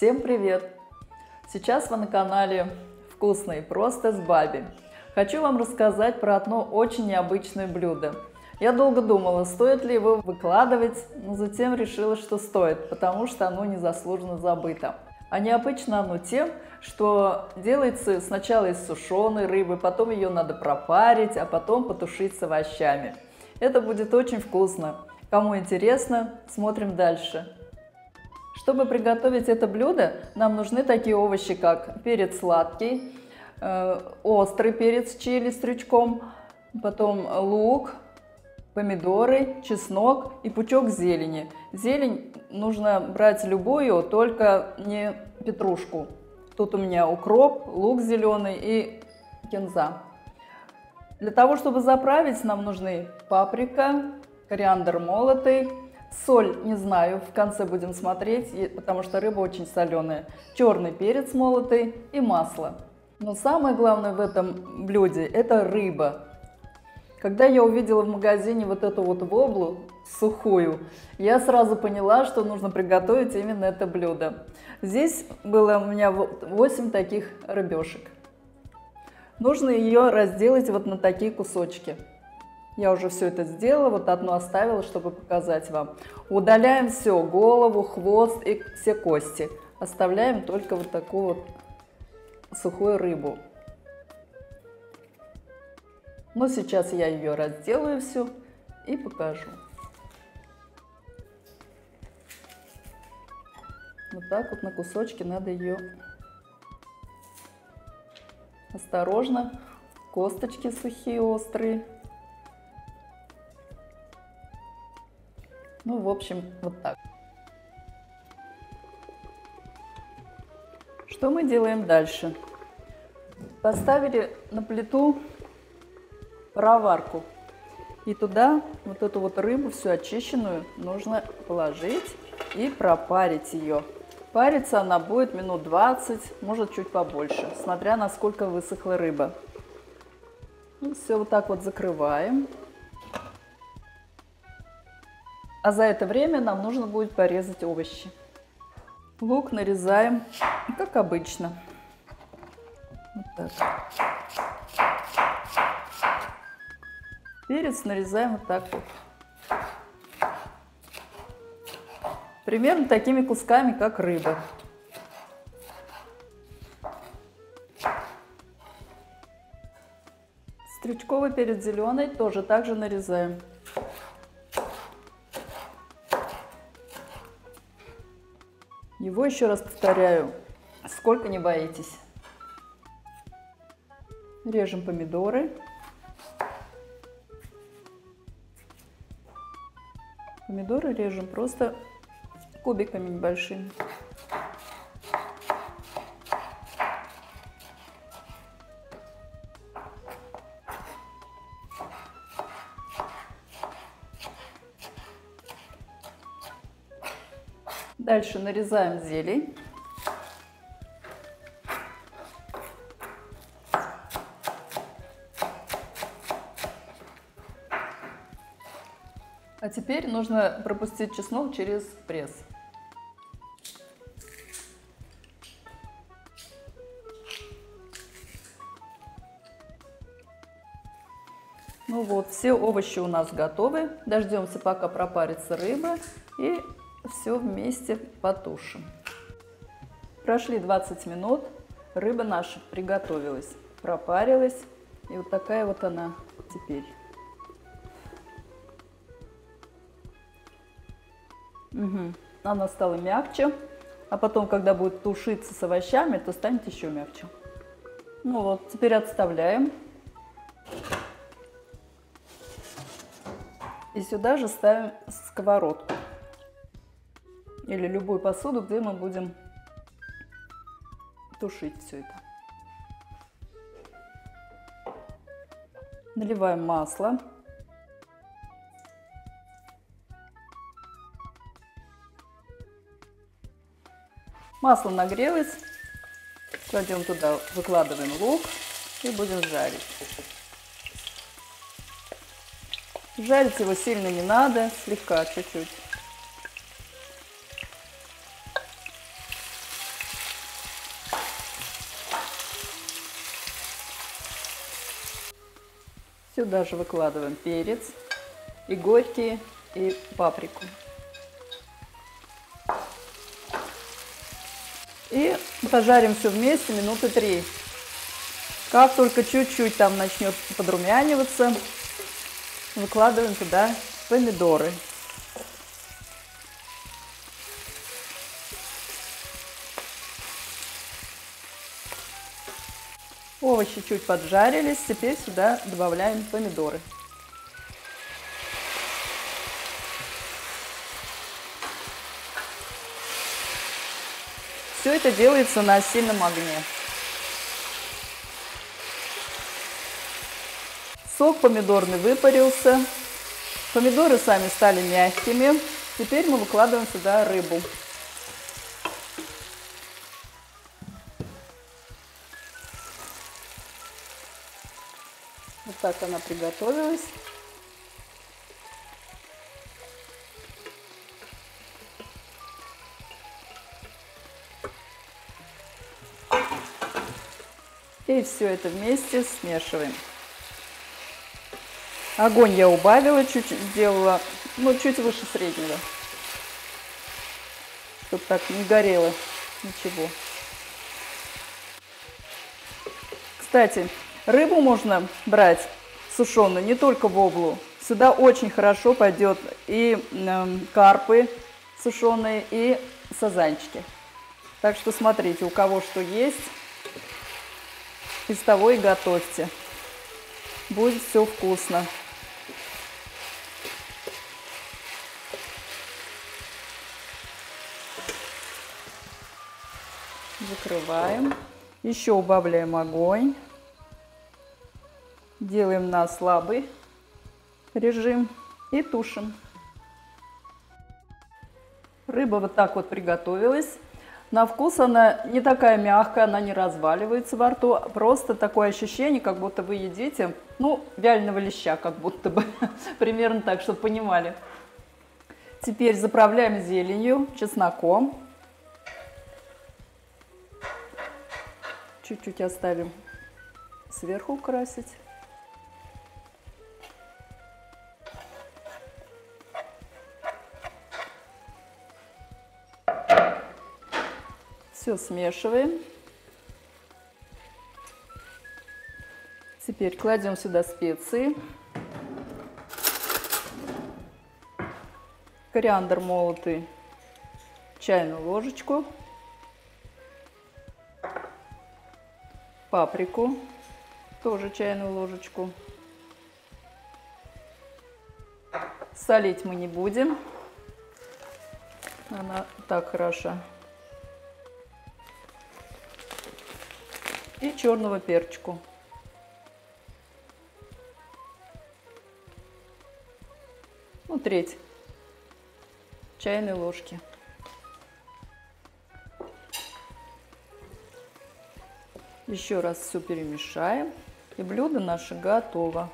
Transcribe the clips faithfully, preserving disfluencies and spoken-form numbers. Всем привет! Сейчас вы на канале «Вкусно и просто» с Баби. Хочу вам рассказать про одно очень необычное блюдо. Я долго думала, стоит ли его выкладывать, но затем решила, что стоит, потому что оно незаслуженно забыто. А необычно оно тем, что делается сначала из сушеной рыбы, потом ее надо пропарить, а потом потушить с овощами. Это будет очень вкусно. Кому интересно, смотрим дальше. Чтобы приготовить это блюдо, нам нужны такие овощи, как перец сладкий, э, острый перец чили с трючком, потом лук, помидоры, чеснок и пучок зелени. Зелень нужно брать любую, только не петрушку. Тут у меня укроп, лук зеленый и кинза. Для того, чтобы заправить, нам нужны паприка, кориандр молотый, соль не знаю, в конце будем смотреть, потому что рыба очень соленая, черный перец молотый и масло. Но самое главное в этом блюде – это рыба. Когда я увидела в магазине вот эту вот воблу сухую, я сразу поняла, что нужно приготовить именно это блюдо. Здесь было у меня восемь таких рыбешек. Нужно ее разделать вот на такие кусочки. Я уже все это сделала, вот одну оставила, чтобы показать вам. Удаляем все, голову, хвост и все кости. Оставляем только вот такую вот сухую рыбу. Но сейчас я ее разделаю всю и покажу. Вот так вот на кусочки надо ее осторожно. Косточки сухие, острые. Ну, в общем, вот так. Что мы делаем дальше? Поставили на плиту пароварку. И туда вот эту вот рыбу, всю очищенную, нужно положить и пропарить ее. Париться она будет минут двадцать, может чуть побольше, смотря насколько высохла рыба. И все вот так вот закрываем. А за это время нам нужно будет порезать овощи. Лук нарезаем, как обычно. Вот так. Перец нарезаем вот так вот. Примерно такими кусками, как рыба. Стрючковый перец зеленый тоже также нарезаем. Его еще раз повторяю, сколько не боитесь. Режем помидоры. Помидоры режем просто кубиками небольшими. Дальше нарезаем зелень. А теперь нужно пропустить чеснок через пресс. Ну вот, все овощи у нас готовы. Дождемся, пока пропарится рыба, и все вместе потушим. Прошли двадцать минут, рыба наша приготовилась, пропарилась, и вот такая вот она теперь. Угу. Она стала мягче, а потом, когда будет тушиться с овощами, то станет еще мягче. Ну вот, теперь отставляем. И сюда же ставим сковородку. Или любую посуду, где мы будем тушить все это. Наливаем масло. Масло нагрелось. Кладем туда, выкладываем лук и будем жарить. Жарить его сильно не надо, слегка, чуть-чуть. Сюда же выкладываем перец, и горький, и паприку. И пожарим все вместе минуты три. Как только чуть-чуть там начнет подрумяниваться, выкладываем туда помидоры. Овощи чуть поджарились, теперь сюда добавляем помидоры. Все это делается на сильном огне. Сок помидорный выпарился, помидоры сами стали мягкими. Теперь мы выкладываем сюда рыбу. Вот так она приготовилась. И все это вместе смешиваем. Огонь я убавила, чуть сделала, ну, чуть выше среднего, чтобы так не горело ничего. Кстати, рыбу можно брать сушеную, не только воблу. Сюда очень хорошо пойдет и э, карпы сушеные, и сазанчики. Так что смотрите, у кого что есть, из того и готовьте. Будет все вкусно. Закрываем. Еще убавляем огонь. Делаем на слабый режим и тушим. Рыба вот так вот приготовилась. На вкус она не такая мягкая, она не разваливается во рту. Просто такое ощущение, как будто вы едите, ну, вяленого леща, как будто бы. Примерно так, чтобы понимали. Теперь заправляем зеленью, чесноком. Чуть-чуть оставим сверху украсить. Все смешиваем. Теперь кладем сюда специи. Кориандр молотый, чайную ложечку. Паприку, тоже чайную ложечку. Солить мы не будем. Она так хороша. И черного перчику. Ну, треть чайной ложки. Еще раз все перемешаем. И блюдо наше готово.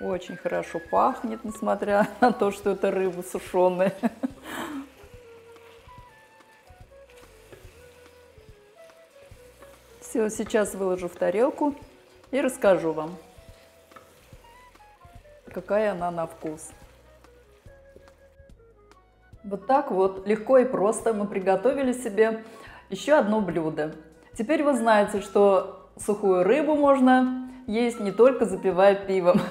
Очень хорошо пахнет, несмотря на то, что это рыба сушеная. Все, сейчас выложу в тарелку и расскажу вам, какая она на вкус. Вот так вот легко и просто мы приготовили себе еще одно блюдо. Теперь вы знаете, что сухую рыбу можно есть не только запивая пивом,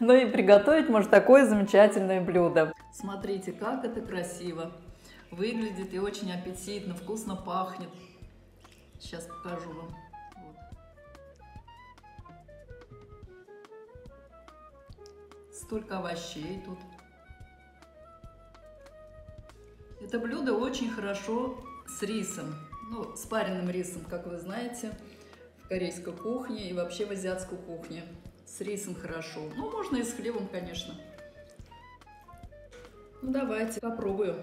но и приготовить можно такое замечательное блюдо. Смотрите, как это красиво выглядит и очень аппетитно, вкусно пахнет. Сейчас покажу вам. Вот. Столько овощей тут. Это блюдо очень хорошо с рисом. Ну, с пареным рисом, как вы знаете, в корейской кухне и вообще в азиатской кухне. С рисом хорошо. Ну, можно и с хлебом, конечно. Ну, давайте попробуем.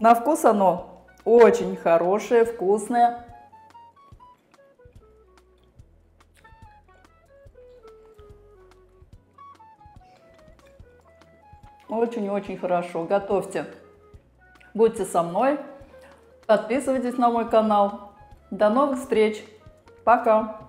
На вкус оно очень хорошее, вкусное. Очень-очень хорошо. Готовьте. Будьте со мной. Подписывайтесь на мой канал. До новых встреч. Пока.